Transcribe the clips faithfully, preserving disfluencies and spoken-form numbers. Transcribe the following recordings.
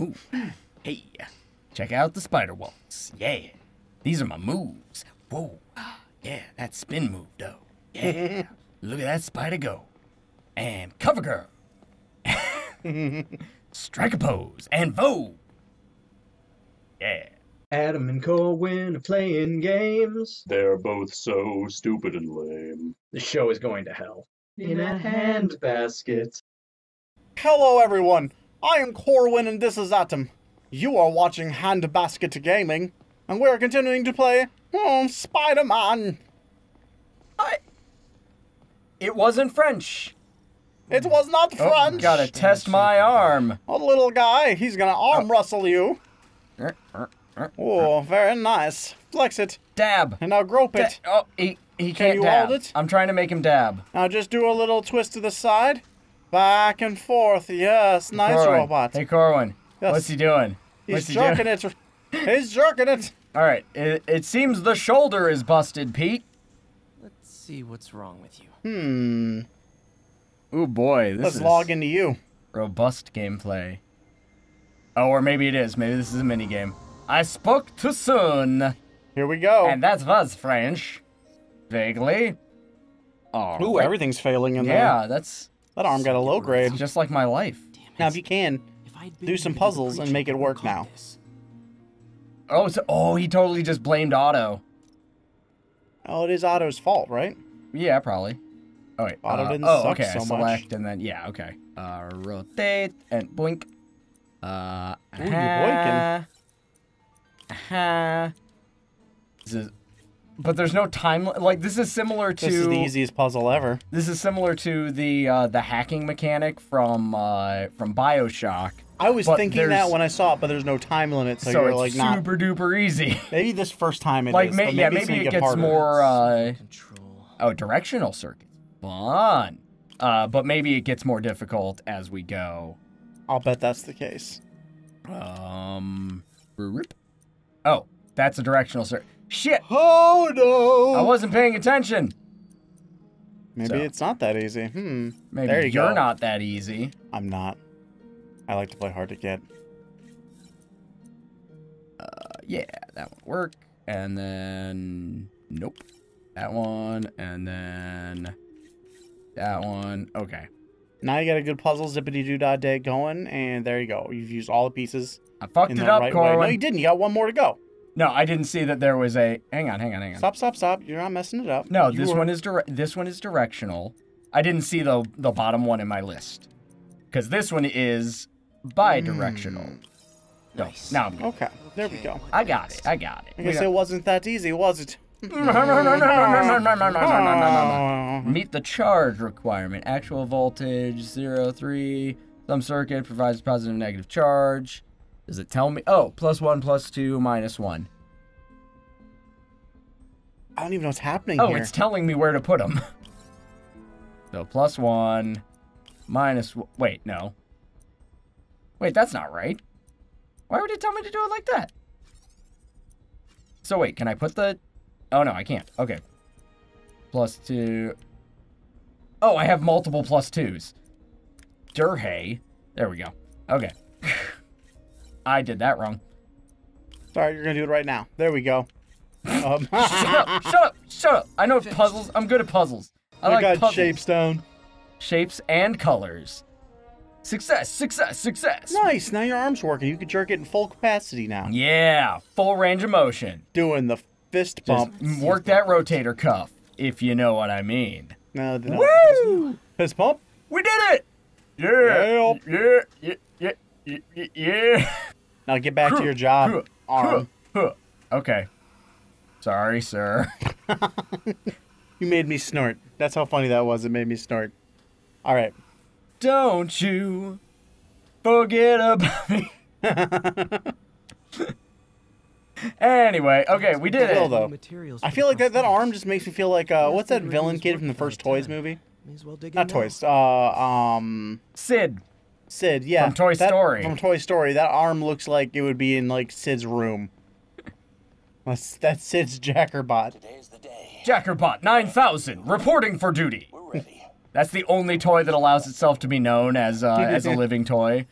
Ooh. Hey, check out the spider waltz. Yeah, these are my moves. Whoa, yeah, that spin move though. Yeah, look at that spider go. And cover girl. Strike a pose and vogue. Yeah. Adam and Corwin are playing games. They're both so stupid and lame. The show is going to hell. In a handbasket. Hello everyone, I am Corwin and this is Atom. You are watching Handbasket Gaming, and we're continuing to play oh, Spider-Man. I... It wasn't French. It was not oh, French. Gotta test my arm. Oh, little guy, he's gonna arm oh. wrestle you. Er, er. Oh, very nice. Flex it. Dab. And now grope it. Da oh, he, he can't Can you dab. Hold it? I'm trying to make him dab. Now just do a little twist to the side. Back and forth. Yes, nice Corwin. Robot. Hey, Corwin. Yes. What's he doing? What's He's he jerking doing? it. He's jerking it. All right. It, it seems the shoulder is busted, Pete. Let's see what's wrong with you. Hmm. Oh, boy. This Let's is log into you. Robust gameplay. Oh, or maybe it is. Maybe this is a minigame. I spoke too soon. Here we go. And that was French. Vaguely. Oh, Ooh, right. everything's failing in yeah, there. Yeah, that's... That arm got a low grade. Just like my life. Damn it. Now, if you can, if do some puzzles and make it work now. This. Oh, so, oh, he totally just blamed Otto. Oh, it is Otto's fault, right? Yeah, probably. Oh, wait. Otto uh, didn't oh, suck okay, so I select much. And then, yeah, okay. Uh, rotate and boink. Uh, Ooh, you're boinking. Uh-huh. This is, but there's no time. Like this is similar to. This is the easiest puzzle ever. This is similar to the uh, the hacking mechanic from uh, from BioShock. I was thinking that when I saw it, but there's no time limit, so, so you're it's like not super duper easy. Maybe this first time it like, is. May, but maybe yeah, maybe it get gets harder. more. Uh, oh, directional circuit. Fun. Uh, but maybe it gets more difficult as we go. I'll bet that's the case. Um. Rip. Oh, that's a directional circuit. Shit! Oh no! I wasn't paying attention. Maybe so. It's not that easy. Hmm. Maybe there you you're go. Not that easy. I'm not. I like to play hard to get. Uh, yeah, that would work. And then nope. That one, and then that one. Okay. Now you got a good puzzle, zippity doo dah day going, and there you go. You've used all the pieces. I fucked it up, right Corwin. Way. No, you didn't. You got one more to go. No, I didn't see that there was a. Hang on, hang on, hang on. Stop, stop, stop. You're not messing it up. No, you this were... one is dire This one is directional. I didn't see the the bottom one in my list, because this one is bi-directional. Mm. No, nice. Now I'm good. Okay, there we go. I got it. I got it. I guess got... it wasn't that easy, was it? Meet the charge requirement. Actual voltage zero three. Some circuit provides positive and negative charge. Does it tell me? Oh, plus one, plus two, minus one. I don't even know what's happening oh, here. Oh, it's telling me where to put them. So plus one, minus one. Wait, no. Wait, that's not right. Why would it tell me to do it like that? So wait, can I put the... Oh, no, I can't. Okay. Plus two. Oh, I have multiple plus twos. Durhay. There we go. Okay. I did that wrong. Sorry, you're gonna do it right now. There we go. Um. Shut up! Shut up! Shut up! I know puzzles. I'm good at puzzles. I, I like got puzzles. shapes down. Shapes and colors. Success! Success! Success! Nice. Now your arm's working. You can jerk it in full capacity now. Yeah, full range of motion. Doing the fist bump. Just work that rotator cuff, if you know what I mean. No, no. Woo! Fist bump. We did it! Yeah! Yeah! Yeah! Yeah! yeah. Yeah. Now get back to your job, arm. Okay. Sorry, sir. You made me snort. That's how funny that was. It made me snort. All right. Don't you forget about me. Anyway, okay, we did it. Though. I feel like that, that arm just makes me feel like, uh, what's that villain kid from the first Toys movie? Not Toys. Uh, um... Sid. Sid, yeah. From Toy that, Story. From Toy Story. That arm looks like it would be in, like, Sid's room. That's, that's Sid's Jackerbot. Today's the day. Jackerbot nine thousand, reporting for duty. We're ready. That's the only toy that allows itself to be known as, uh, as a living toy.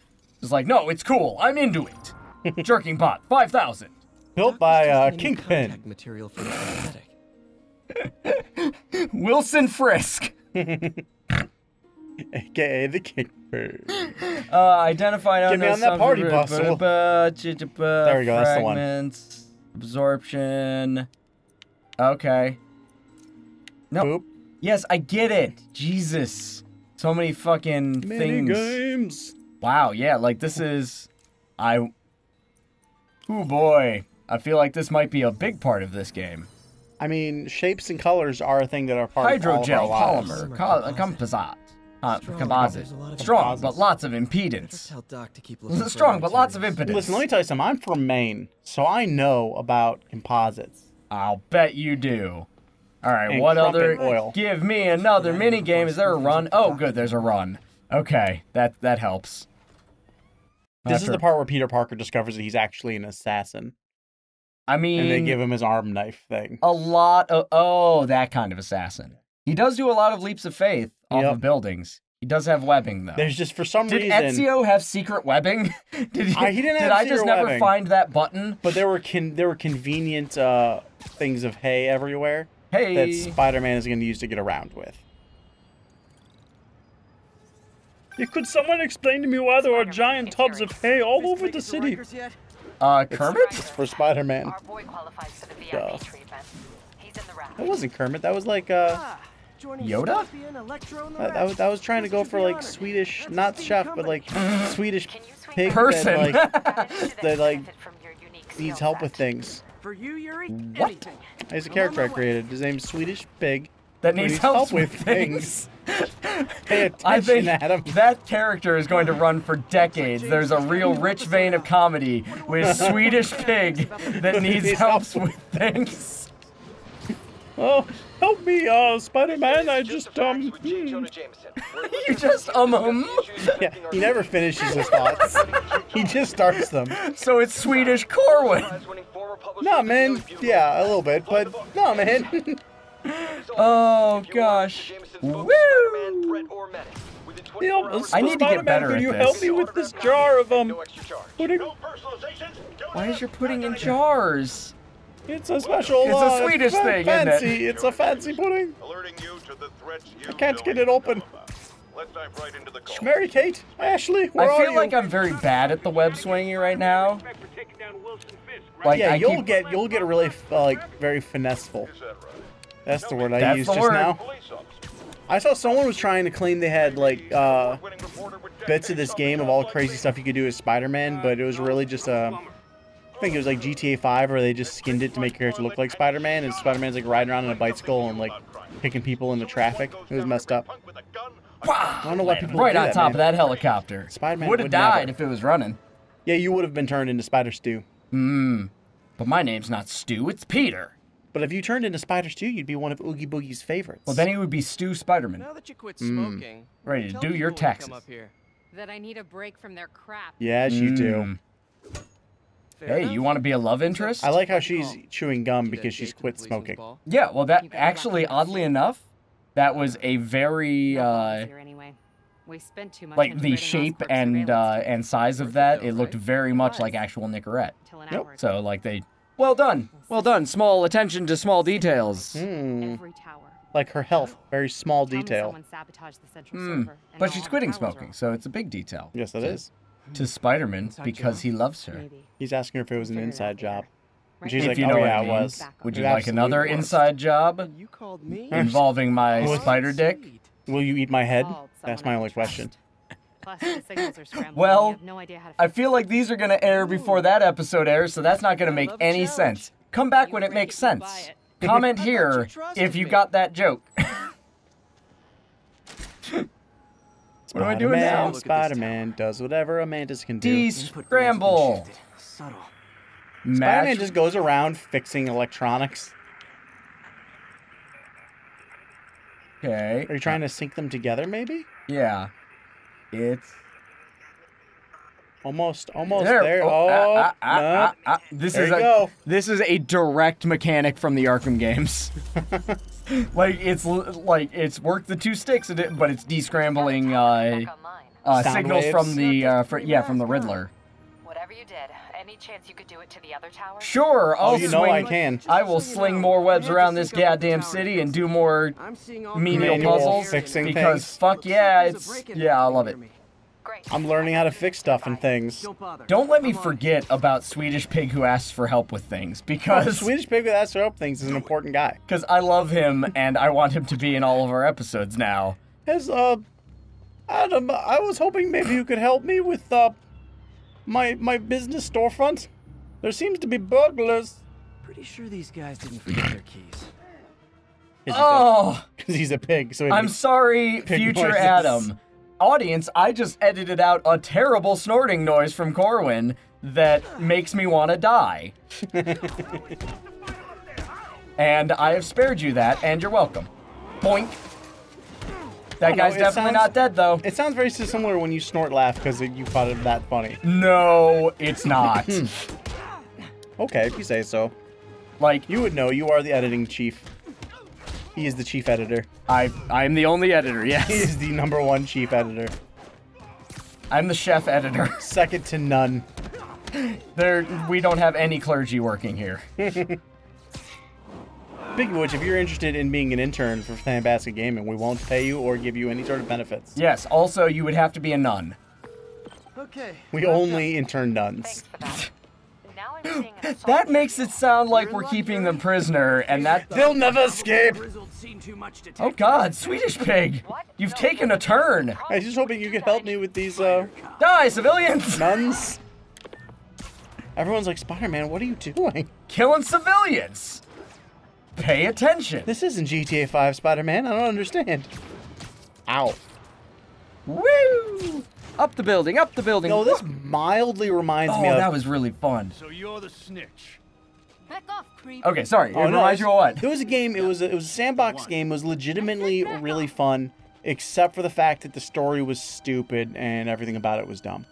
It's like, no, it's cool. I'm into it. Jerking bot, five thousand. Built by uh, Kingpin. Material for Wilson Fisk. A K A the Kingpin. Uh, identify Get me on that party bus. There we go, that's the one. Absorption. Okay. No. Boop. Yes, I get it. Jesus. So many fucking Mini things. Games. Wow, yeah, like this is... I... Oh boy. I feel like this might be a big part of this game. I mean, shapes and colors are a thing that are part Hydrogel, of all of our polymer, co composite. Uh, composite. Strong, but lots of impedance. Strong, but lots of impedance. Listen, let me tell you something. I'm from Maine, so I know about composites. I'll bet you do. All right, and what other? Oil. Give me another mini game. Is there a run? Oh, good, there's a run. Okay, that that helps. This After... is the part where Peter Parker discovers that he's actually an assassin. I mean, and they give him his arm knife thing. A lot of oh, that kind of assassin. He does do a lot of leaps of faith off yep. of buildings. He does have webbing though. There's just for some did reason. Did Ezio have secret webbing? did he? I, he didn't did have I just never webbing. find that button? But there were con there were convenient uh, things of hay everywhere. Hey. That Spider-Man is going to use to get around with. Could someone explain to me why there are giant tubs of hay all over the city? Uh, Kermit? It's for Spider-Man. Our boy qualifies for the V I P treatment. He's in the raft. That wasn't Kermit. That was like, uh... Yoda? That, that, was, that was trying to go for, like, Swedish... Not chef, but, like, Swedish pig person that, like, that, like, needs help with things. For you, Yuri, what? He's a character I created. His name's Swedish Pig. That needs help, help with things. things. Pay attention, I think Adam. That character is going to run for decades. There's a real rich vein of comedy with Swedish Pig that needs help with things. Oh, help me, uh, Spider-Man! I just um. Hmm. You just um um. Yeah, he never finishes his thoughts. He just starts them. So it's Swedish Corwin. No, man. Yeah, a little bit, but no, man. Oh gosh! Woo! I need to get better at this. Can you help me with this jar of um? Pudding? Why is your pudding in jars? It's a special. It's a Swedish uh, thing, isn't it? It's a fancy pudding. I can't get it open. Mary Kate, Ashley, where are you? I feel like I'm very bad at the web swinging right now. Like, yeah, I you'll keep... get you'll get really uh, like very finesseful. That's the word I That's used just word. now. I saw someone was trying to claim they had, like, uh, bits of this game of all the crazy stuff you could do as Spider-Man, but it was really just, uh, I think it was like G T A five where they just skinned it to make your character look like Spider-Man, and Spider-Man's, like, riding around on a bicycle and, like, picking people in the traffic. It was messed up. I don't know why people Right on that, top man. of that helicopter. Spider-Man would have died never. if it was running. Yeah, you would have been turned into Spider-Stew. Mmm. But my name's not Stew, it's Peter. But if you turned into Spider-Stew, you'd be one of Oogie Boogie's favorites. Well, then he would be Stew Spider-Man. Now that you quit smoking, mm. ready to do your taxes. Come up here. That I need a break from their crap. Yes, you mm. do. Fair hey, enough. You want to be a love interest? I like how she's chewing gum because she's quit smoking. Yeah, well, that actually, oddly enough, that was a very uh, like the shape and uh, and size of that. It looked very much like actual Nicorette. Yep. So like they. Well done. Well done. Small attention to small details. Mm. Like her health. Very small detail. Mm. But she's quitting smoking, so it's a big detail. Yes, it is. To Spider-Man, because he loves her. He's asking her if it was an inside job. And she's if like, you know oh, yeah, it was. Would you like another inside job involving my spider dick? Will you eat my head? That's my only question. Well, I feel like these are going to air before that episode airs, so that's not going to make any sense. Come back when it makes sense. Comment here if you got that joke. What am I doing now? Spider-Man does whatever a mantis can do. De-scramble. Spider-Man just goes around fixing electronics. Okay. Are you trying to sync them together, maybe? Yeah. It's almost, almost there. there. Oh, oh ah, ah, no. ah, ah. this there is a go. this is a direct mechanic from the Arkham games. like it's like it's work the two sticks, but it's de-scrambling uh, uh, signals waves. from the uh, for, yeah from the Riddler. Whatever you did, any chance you could do it to the other tower? Sure, I'll oh, you swing, know I can. I will sling more webs around this goddamn city and do more menial puzzles because things. fuck yeah, it's yeah I love it. I'm learning how to fix stuff and things. Don't let me forget about Swedish Pig Who Asks for Help With Things, because... Oh, Swedish Pig Who Asks for Help Things is an important guy. Because I love him, and I want him to be in all of our episodes now. As, uh... Adam, I was hoping maybe you could help me with, uh... My, my business storefront. There seems to be burglars. Pretty sure these guys didn't forget their keys. Oh! Because he's a pig, so... I'm sorry, future Adam. Audience, I just edited out a terrible snorting noise from Corwin that makes me want to die. And I have spared you that, and you're welcome. Boink. That guy's know, definitely sounds, not dead, though. It sounds very similar when you snort laugh because you thought it that funny. No, it's not. Okay, if you say so. Like, you would know. You are the editing chief. He is the chief editor. I I'm the only editor, yes. He is the number one chief editor. I'm the chef editor. Second to none. There, we don't have any clergy working here. Speaking of which, if you're interested in being an intern for Handbasket Gaming, we won't pay you or give you any sort of benefits. Yes, also, you would have to be a nun. Okay. We only intern nuns. That makes it sound like we're keeping them prisoner, and that they'll never escape. Oh God, Swedish Pig! You've taken a turn. I was just hoping you could help me with these. Uh, Die, civilians! Nuns. Everyone's like, Spider-Man, what are you doing? Killing civilians. Pay attention. This isn't G T A five, Spider-Man. I don't understand. Ow. Woo! Up the building, up the building. No, this mildly reminds oh, me of... Oh, that was really fun. So you're the snitch. Back off, creep. Okay, sorry. Oh, it no, reminds you of what? It was a game. It was a, it was a sandbox game. It was legitimately really fun, except for the fact that the story was stupid and everything about it was dumb.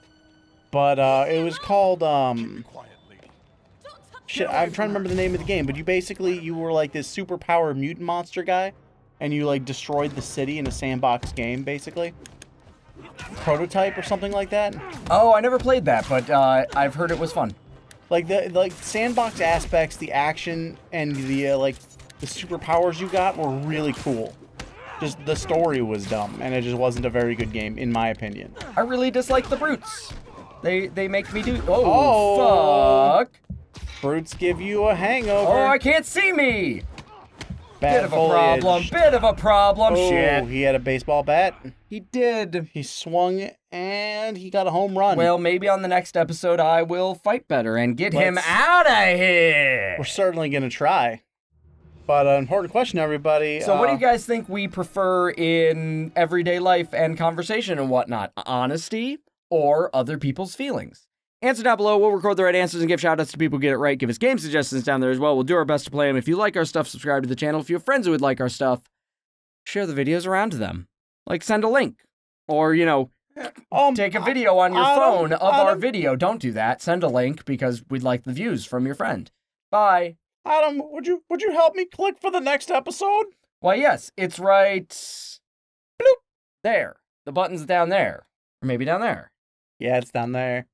But uh, it was called... Um, shit, I'm trying to remember the name of the game, but you basically, you were like this superpower mutant monster guy, and you like destroyed the city in a sandbox game, basically. Prototype or something like that. Oh, I never played that, but uh, I've heard it was fun. Like the like sandbox aspects, the action, and the uh, like the superpowers you got were really cool. Just the story was dumb, and it just wasn't a very good game, in my opinion. I really dislike the brutes. They they make me do. Oh, oh fuck! Brutes give you a hangover. Oh, I can't see me. Bad bit of foliage. a problem, bit of a problem. Oh, shit. He had a baseball bat. He did. He swung and he got a home run. Well, maybe on the next episode I will fight better and get Let's, him out of here. We're certainly going to try. But an important question, everybody. So uh, what do you guys think we prefer in everyday life and conversation and whatnot? Honesty or other people's feelings? Answer down below. We'll record the right answers and give shout-outs to people who get it right. Give us game suggestions down there as well. We'll do our best to play them. If you like our stuff, subscribe to the channel. If you have friends who would like our stuff, share the videos around to them. Like, send a link. Or, you know, um, take a video on your I, phone I of I our don't... video. Don't do that. Send a link, because we'd like the views from your friend. Bye. Adam, would you would you help me click for the next episode? Why, yes. It's right... Bloop. There. The button's down there. Or maybe down there. Yeah, it's down there.